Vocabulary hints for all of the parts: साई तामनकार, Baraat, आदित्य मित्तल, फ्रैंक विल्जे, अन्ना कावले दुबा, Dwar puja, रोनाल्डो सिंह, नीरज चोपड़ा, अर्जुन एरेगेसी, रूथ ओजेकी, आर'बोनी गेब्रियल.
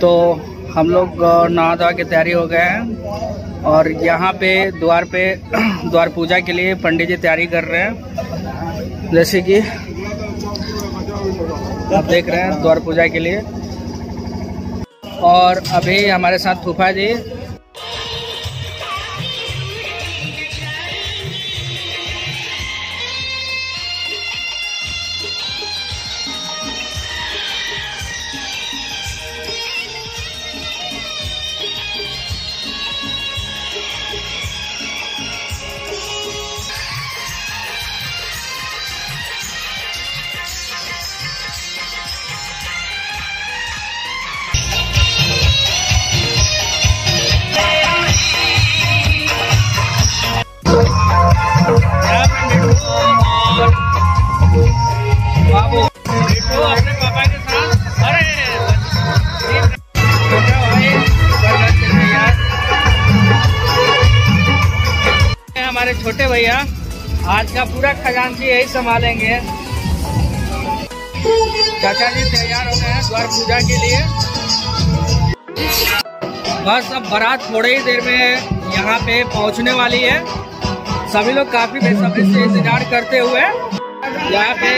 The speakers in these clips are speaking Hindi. तो हम लोग नहा धोवा के तैयारी हो गए हैं और यहाँ पे द्वार पूजा के लिए पंडित जी तैयारी कर रहे हैं। जैसे कि आप देख रहे हैं द्वार पूजा के लिए। और अभी हमारे साथ फूफा जी। हमारे छोटे भैया आज का पूरा खजांची यही संभालेंगे। चाचा जी तैयार हो गए हैं द्वार पूजा के लिए। बस अब बारात थोड़े ही देर में यहाँ पे पहुँचने वाली है। सभी लोग काफी बेसब्री से इंतजार करते हुए। यहाँ पे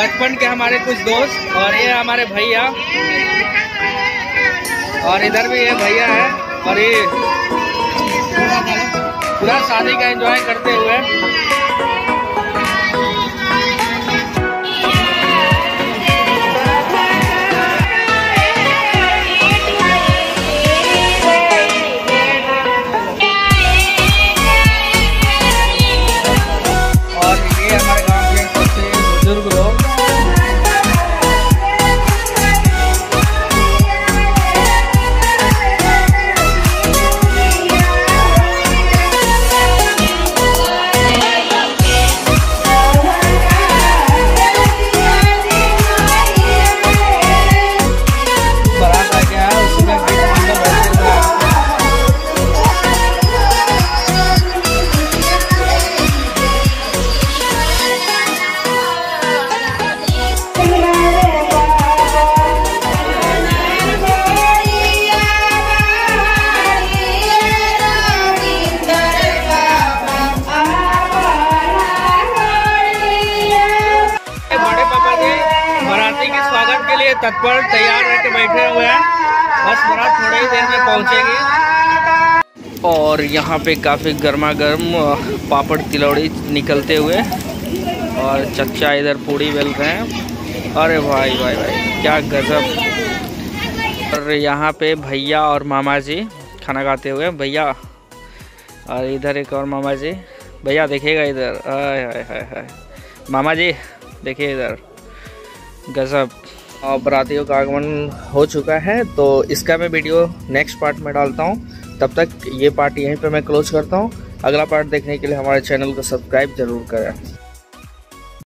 बचपन के हमारे कुछ दोस्त और ये हमारे भैया, और इधर भी ये भैया है, और ये पूरा शादी का एंजॉय करते हुए। तत्पर तैयार रहकर बैठे हुए हैं, बस बारात थोड़ी ही देर में पहुँचेगी। और यहाँ पे काफ़ी गर्मा गर्म पापड़ तिलौड़ी निकलते हुए, और चचा इधर पूड़ी बेल रहे हैं। अरे भाई भाई भाई क्या गजब। और यहाँ पे भैया और मामा जी खाना खाते हुए, भैया और इधर एक और मामा जी। भैया देखिएगा इधर, हाय हाय हाय हाय। मामा जी देखिए इधर, गजब। और बारातियों का आगमन हो चुका है, तो इसका मैं वीडियो नेक्स्ट पार्ट में डालता हूँ। तब तक ये पार्ट यहीं पे मैं क्लोज करता हूँ। अगला पार्ट देखने के लिए हमारे चैनल को सब्सक्राइब ज़रूर करें।